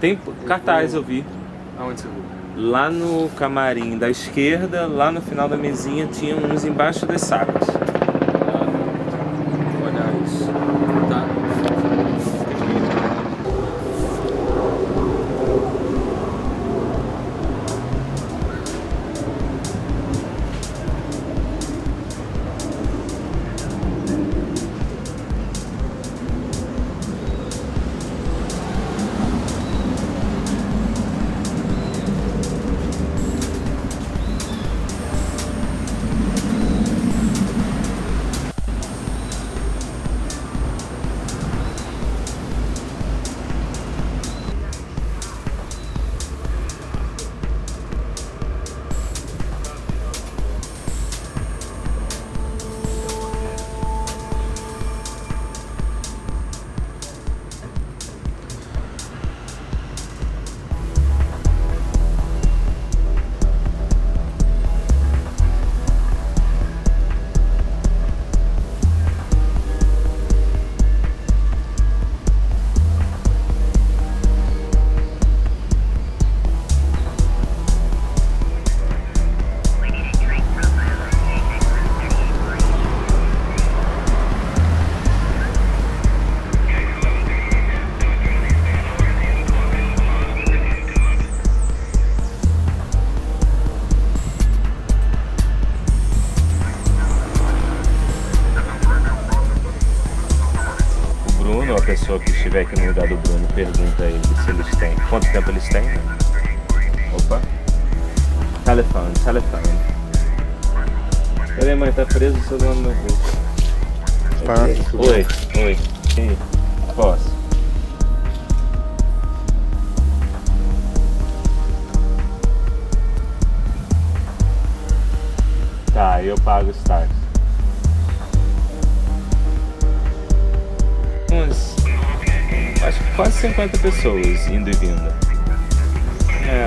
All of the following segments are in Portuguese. Tem cartaz, eu vi. Aonde você viu? Lá no camarim da esquerda, lá no final da mesinha, tinha uns embaixo das sacas. Olha isso. Tá. A pessoa que estiver aqui no lugar do Bruno pergunta a ele se eles têm. Quanto tempo eles têm? Opa! Telefone, telefone. Peraí, mãe, tá preso o celular no meu bolso. Oi, oi. Sim, posso. Tá, eu pago os táxis. Acho que quase 50 pessoas indo e vindo. É.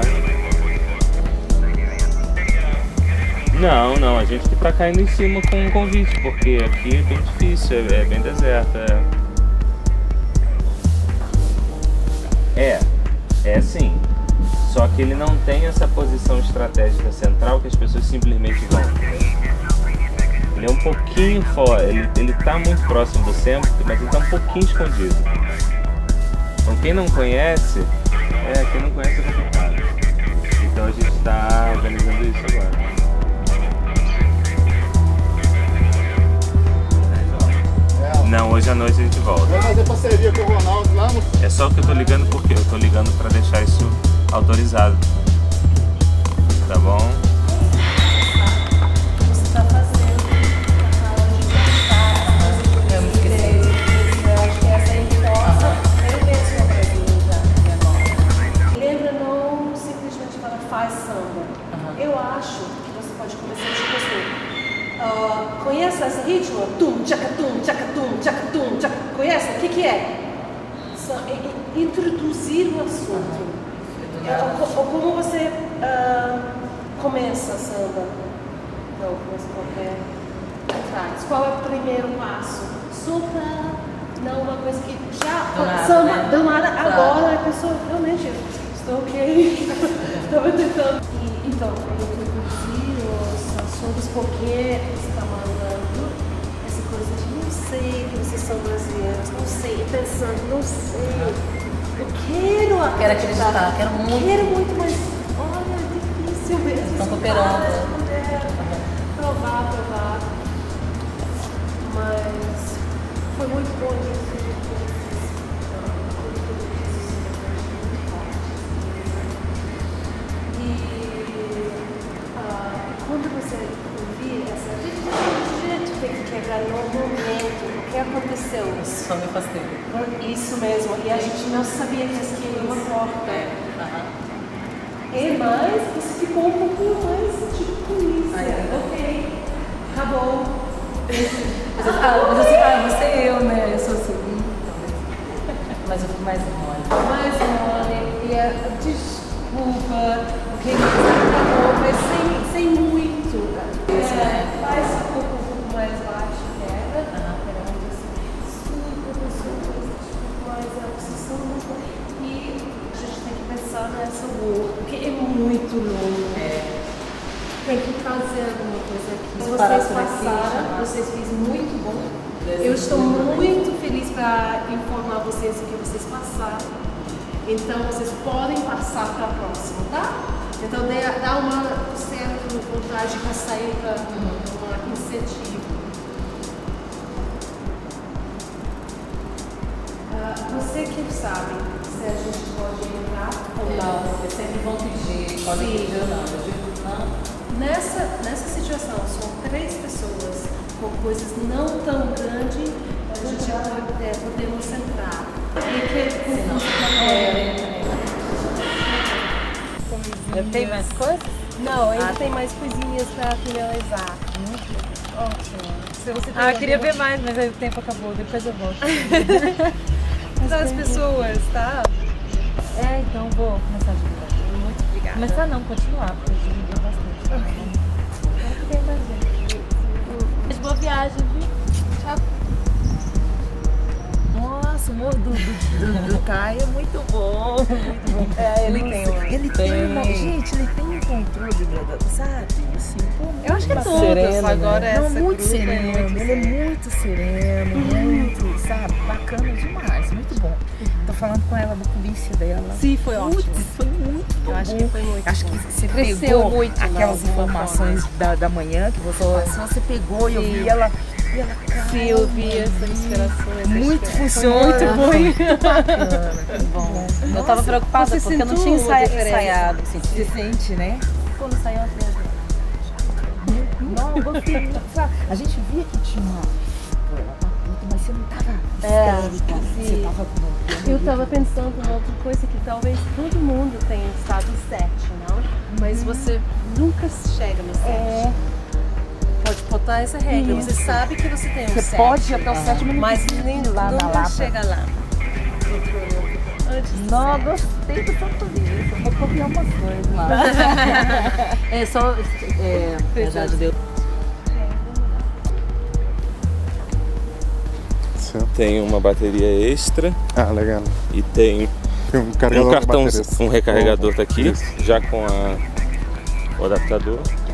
Não, não, a gente que tá caindo em cima com o convite, porque aqui é bem difícil, é bem deserto. É sim. Só que ele não tem essa posição estratégica central que as pessoas simplesmente vão. Ele é um pouquinho fora, ele tá muito próximo do centro, mas ele tá um pouquinho escondido. Então quem não conhece é complicado. Então a gente tá organizando isso agora. Não, hoje à noite a gente volta. Vai fazer parceria com o Ronaldo lá no... É só que eu tô ligando porque eu tô ligando pra deixar isso autorizado. Tá bom? Conhece esse ritmo? Tum, tchacatum, tchacatum, tchacatum, tchacatum. Conhece? O que é? Introduzir o assunto. Como você começa a samba? Não, começa qualquer atrás. Qual é o primeiro passo? Só para não uma coisa que já samba do nada agora a pessoa realmente estou ok. Estava tentando. Então, introduzir os assuntos porque que vocês são brasileiros, não sei, pensando, não sei, eu quero acreditar, quero muito, mas olha, é difícil mesmo, estão cooperando, provar, mas foi muito bom isso, quando você ouvir essa gente tem que quebrar normalmente. O que aconteceu? Isso, só me afastei. Isso mesmo, e a gente não sabia que isso tinha uma porta. E mais, isso ficou um pouco mais tipo isso. Ok, acabou. Mas você é eu, né? Eu sou assim, talvez. Mas eu fui mais mole. E a desculpa, o que acabou, mas sem muito. É, faz um pouco mais baixo. Super, super. cansada, só vou, porque é muito longo. É. Tem que fazer alguma coisa aqui. Vocês passaram, vocês fez muito bom. Eu estou muito feliz para informar vocês o que vocês passaram. Então vocês podem passar para a próxima, tá? Então dá uma certa vontade para sair para um incentivo. Você que sabe se a gente pode entrar ou não. É sempre bom pedir, pode pedir ou não. Nessa situação, são 3 pessoas com coisas não tão grandes, a gente podemos entrar. Tem mais coisas? Não, ainda tem mais coisinhas para finalizar. Ótimo. Se você tem eu queria ver mais, mas aí o tempo acabou, depois eu volto. Para as pessoas, tá? É, então vou começar a ajudar. Muito obrigada. Começar não, continuar, porque eu ajudei bastante. Mas boa viagem, viu? Tchau. Nossa, o humor do Caio é muito bom. Muito bom. É, ele tem um controle, sabe? Assim, pô, eu acho que é tudo. Agora é muito sereno. Ele é muito sereno, muito, sabe? Bacana demais, muito bom. Tô falando com ela da polícia dela. Sim, foi ótimo. Foi muito bom. Eu acho que foi muito bom. Você pegou muito aquelas informações da manhã que você passou, você pegou e eu vi ela. Sim, eu vi essas inspirações. Muito funciona. Muito bacana. Muito bom. Eu tava preocupada porque eu não tinha ensaiado. Você sente, né? Quando saiu a criança. Não, gostei. A gente via que tinha uma. Mas você não estava histérica, você estava com... Eu estava pensando em outra coisa que talvez todo mundo tenha estado 7, não? Mas você nunca chega no 7. É. Pode botar essa regra, você sabe que você tem um 7. Você pode ir até o 7, mas nem lá na Lapa. Chega lá. Não, gostei do tanto disso. Vou copiar umas coisas lá. É só... verdade, deu. Tem uma bateria extra. Ah, legal. E tem um cartão, um recarregador tá aqui, já com o adaptador.